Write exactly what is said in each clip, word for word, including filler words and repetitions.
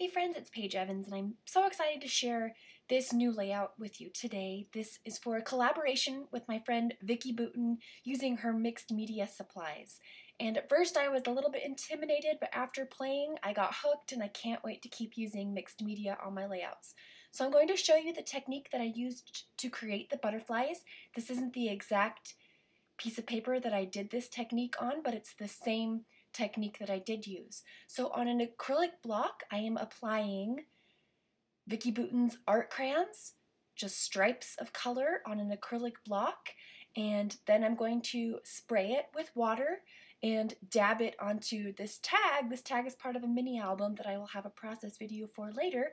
Hey friends, it's Paige Evans, and I'm so excited to share this new layout with you today. This is for a collaboration with my friend Vicki Boutin using her mixed media supplies. And at first I was a little bit intimidated, but after playing I got hooked and I can't wait to keep using mixed media on my layouts. So I'm going to show you the technique that I used to create the butterflies. This isn't the exact piece of paper that I did this technique on, but it's the same technique that I did use. So on an acrylic block, I am applying Vicki Boutin's art crayons, just stripes of color on an acrylic block, and then I'm going to spray it with water and dab it onto this tag. This tag is part of a mini album that I will have a process video for later,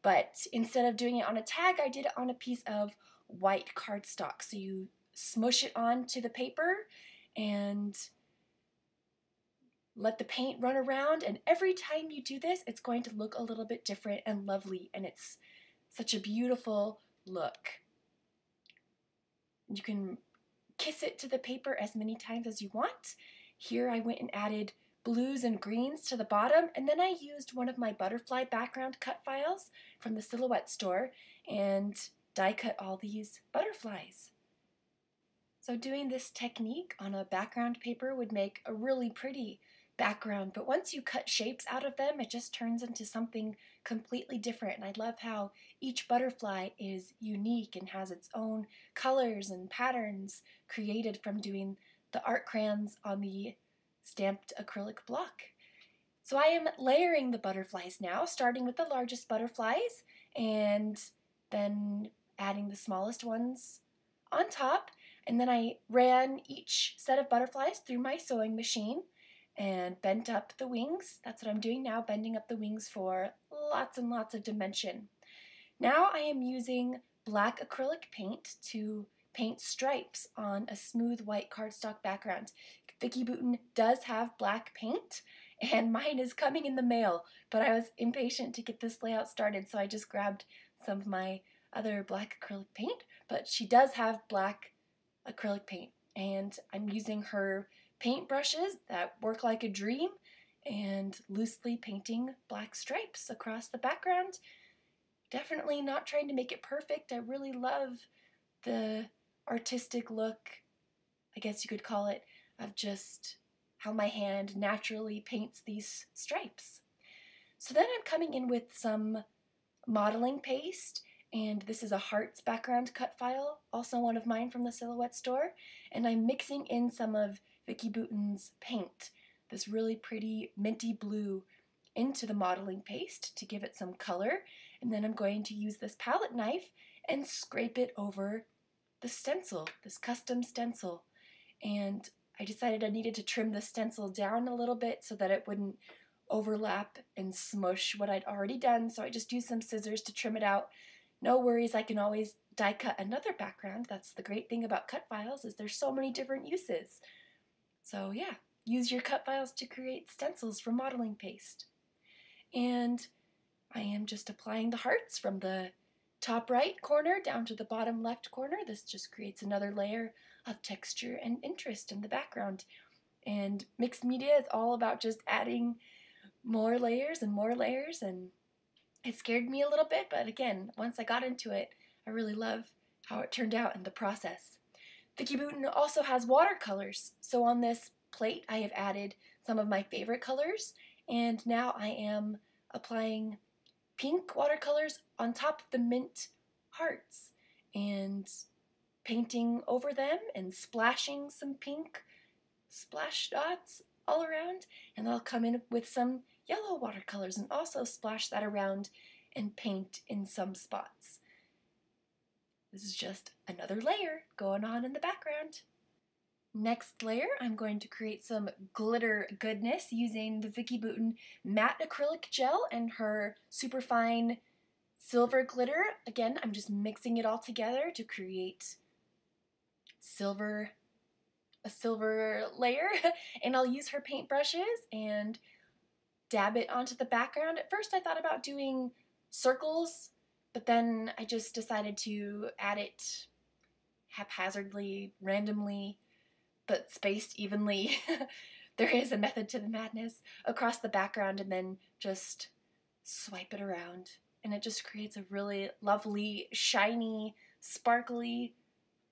but instead of doing it on a tag, I did it on a piece of white cardstock. So you smush it onto the paper and let the paint run around, and every time you do this, it's going to look a little bit different and lovely, and it's such a beautiful look. You can kiss it to the paper as many times as you want. Here I went and added blues and greens to the bottom, and then I used one of my butterfly background cut files from the Silhouette store and die cut all these butterflies. So doing this technique on a background paper would make a really pretty background, but once you cut shapes out of them, it just turns into something completely different. And I love how each butterfly is unique and has its own colors and patterns created from doing the art crayons on the stamped acrylic block. So I am layering the butterflies now, starting with the largest butterflies and then adding the smallest ones on top. And then I ran each set of butterflies through my sewing machine and bent up the wings. That's what I'm doing now, bending up the wings for lots and lots of dimension. Now I am using black acrylic paint to paint stripes on a smooth white cardstock background. Vicki Boutin does have black paint, and mine is coming in the mail, but I was impatient to get this layout started, so I just grabbed some of my other black acrylic paint, but she does have black acrylic paint, and I'm using her paint brushes that work like a dream and loosely painting black stripes across the background. Definitely not trying to make it perfect. I really love the artistic look, I guess you could call it, of just how my hand naturally paints these stripes. So then I'm coming in with some modeling paste, and this is a hearts background cut file, also one of mine from the Silhouette store, and I'm mixing in some of Vicki Boutin's paint, this really pretty minty blue, into the modeling paste to give it some color, and then I'm going to use this palette knife and scrape it over the stencil, this custom stencil. And I decided I needed to trim the stencil down a little bit so that it wouldn't overlap and smush what I'd already done, so I just used some scissors to trim it out. No worries, I can always die cut another background. That's the great thing about cut files, is there's so many different uses. So yeah, use your cut files to create stencils from modeling paste. And I am just applying the hearts from the top right corner down to the bottom left corner. This just creates another layer of texture and interest in the background. And mixed media is all about just adding more layers and more layers, and it scared me a little bit, but again, once I got into it, I really love how it turned out in the process. Vicki Boutin also has watercolors, so on this plate I have added some of my favorite colors, and now I am applying pink watercolors on top of the mint hearts and painting over them and splashing some pink splash dots all around, and I'll come in with some yellow watercolors and also splash that around and paint in some spots. This is just another layer going on in the background. Next layer, I'm going to create some glitter goodness using the Vicki Boutin matte acrylic gel and her superfine silver glitter. Again, I'm just mixing it all together to create silver, a silver layer, and I'll use her paint brushes and dab it onto the background. At first I thought about doing circles, but then I just decided to add it haphazardly, randomly, but spaced evenly. There is a method to the madness, across the background, and then just swipe it around, and it just creates a really lovely, shiny, sparkly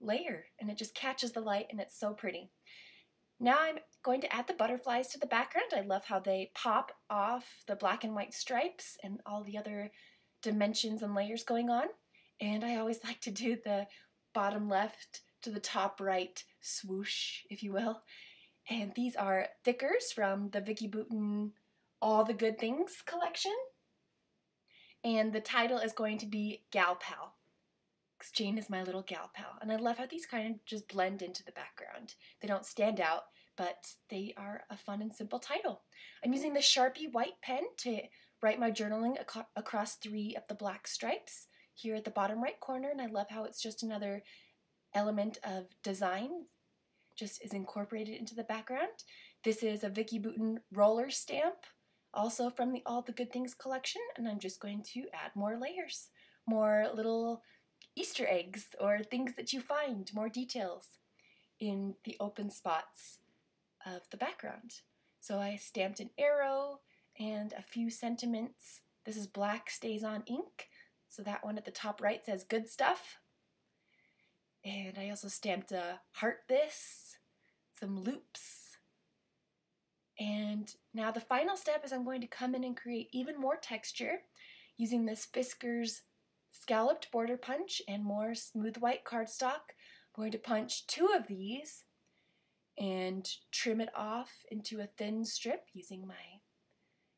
layer, and it just catches the light, and it's so pretty. Now I'm going to add the butterflies to the background. I love how they pop off the black and white stripes and all the other dimensions and layers going on. And I always like to do the bottom left to the top right swoosh, if you will. And these are Fiskars from the Vicki Boutin All the Good Things collection. And the title is going to be Gal Pal, because Jane is my little gal pal. And I love how these kind of just blend into the background. They don't stand out, but they are a fun and simple title. I'm using the Sharpie white pen to write my journaling ac across three of the black stripes here at the bottom right corner, and I love how it's just another element of design, just is incorporated into the background. This is a Vicki Boutin roller stamp, also from the All the Good Things collection, and I'm just going to add more layers, more little Easter eggs or things that you find, more details in the open spots of the background. So I stamped an arrow and a few sentiments. This is black StazOn ink, so that one at the top right says good stuff. And I also stamped a heart this, some loops. And now the final step is I'm going to come in and create even more texture using this Fiskars scalloped border punch and more smooth white cardstock. I'm going to punch two of these and trim it off into a thin strip using my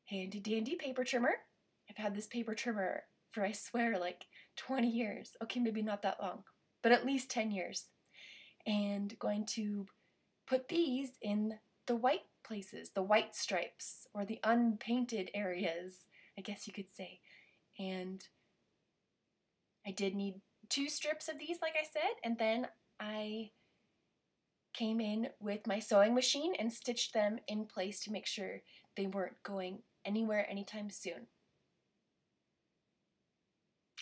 handy dandy paper trimmer. I've had this paper trimmer for, I swear, like twenty years. Okay, maybe not that long, but at least ten years. And going to put these in the white places, the white stripes, or the unpainted areas, I guess you could say. And I did need two strips of these, like I said, and then I came in with my sewing machine and stitched them in place to make sure they weren't going anywhere anytime soon.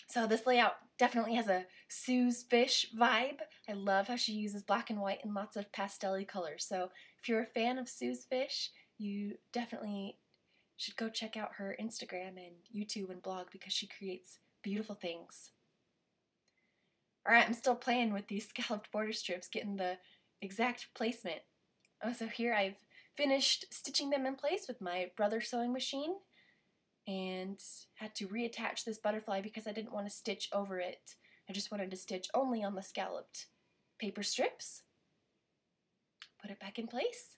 So this layout definitely has a Sue's Fish vibe. I love how she uses black and white and lots of pastel-y colors. So if you're a fan of Sue's Fish, you definitely should go check out her Instagram and YouTube and blog, because she creates beautiful things. All right, I'm still playing with these scalloped border strips, getting the exact placement. Oh, so here I've finished stitching them in place with my Brother sewing machine, and had to reattach this butterfly because I didn't want to stitch over it. I just wanted to stitch only on the scalloped paper strips. Put it back in place,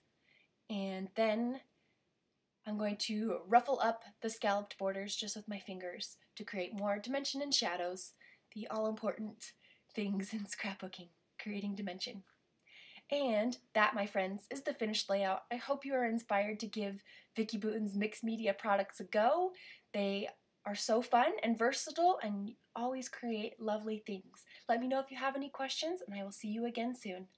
and then I'm going to ruffle up the scalloped borders just with my fingers to create more dimension and shadows, the all-important things in scrapbooking, creating dimension. And that, my friends, is the finished layout. I hope you are inspired to give Vicki Boutin's mixed media products a go. They are so fun and versatile and always create lovely things. Let me know if you have any questions, and I will see you again soon.